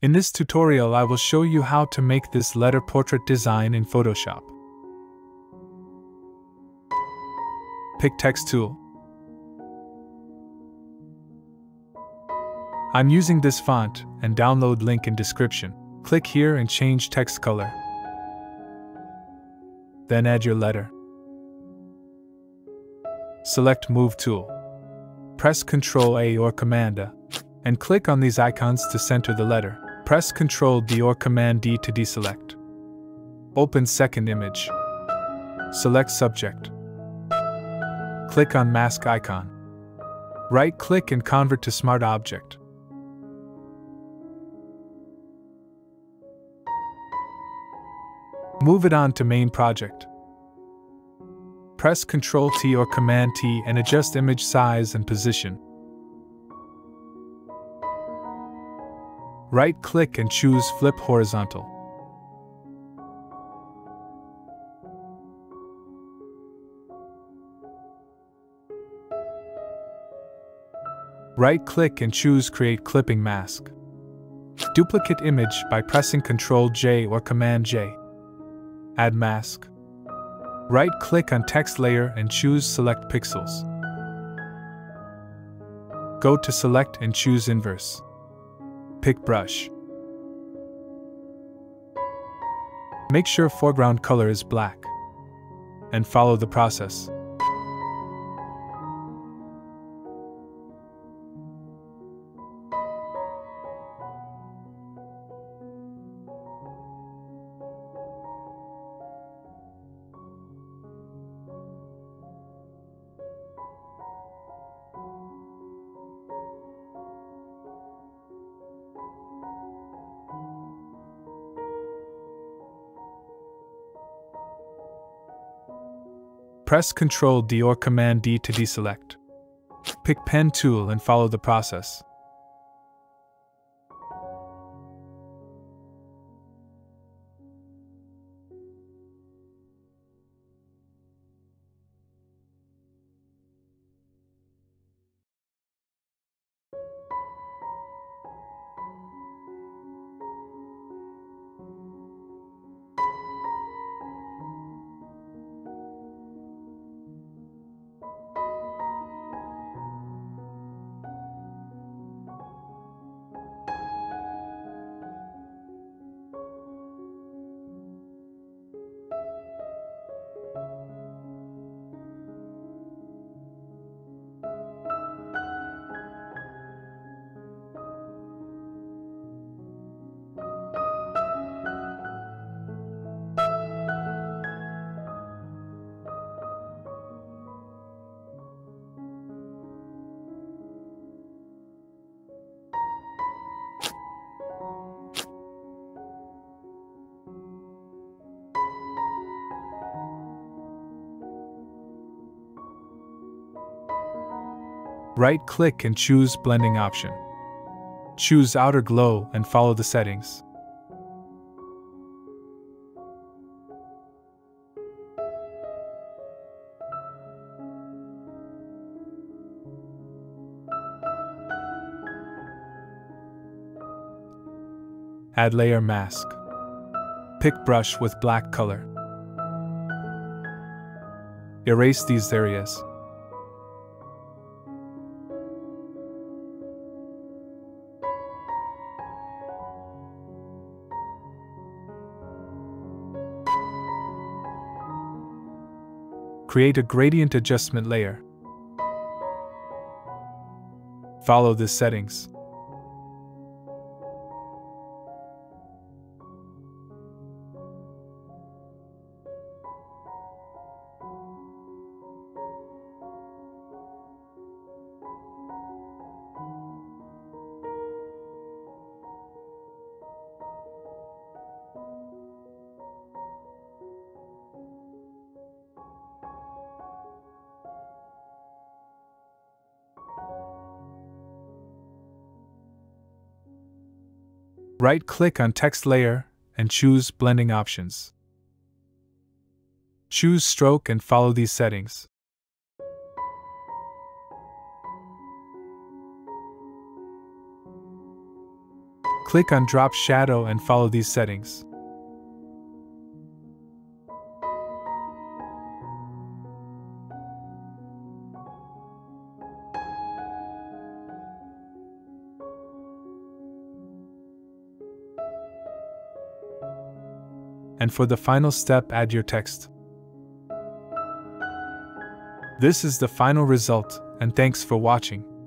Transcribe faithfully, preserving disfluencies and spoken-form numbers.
In this tutorial, I will show you how to make this letter portrait design in Photoshop. Pick text tool. I'm using this font and download link in description. Click here and change text color. Then add your letter. Select Move tool. Press control A or command A and click on these icons to center the letter. Press control D or command D to deselect. Open second image. Select subject. Click on mask icon. Right-click and convert to smart object. Move it on to main project. Press control T or command T and adjust image size and position. Right-click and choose Flip Horizontal. Right-click and choose Create Clipping Mask. Duplicate image by pressing control J or command J. Add mask. Right-click on text layer and choose Select Pixels. Go to Select and choose Inverse. Pick brush. Make sure foreground color is black and follow the process. Press control D or command D to deselect. Pick Pen tool and follow the process. Right-click and choose Blending option. Choose Outer Glow and follow the settings. Add Layer Mask. Pick brush with black color. Erase these areas. Create a gradient adjustment layer. Follow the settings. Right-click on text layer and choose Blending options. Choose Stroke and follow these settings. Click on Drop Shadow and follow these settings. And for the final step, add your text. This is the final result, and thanks for watching.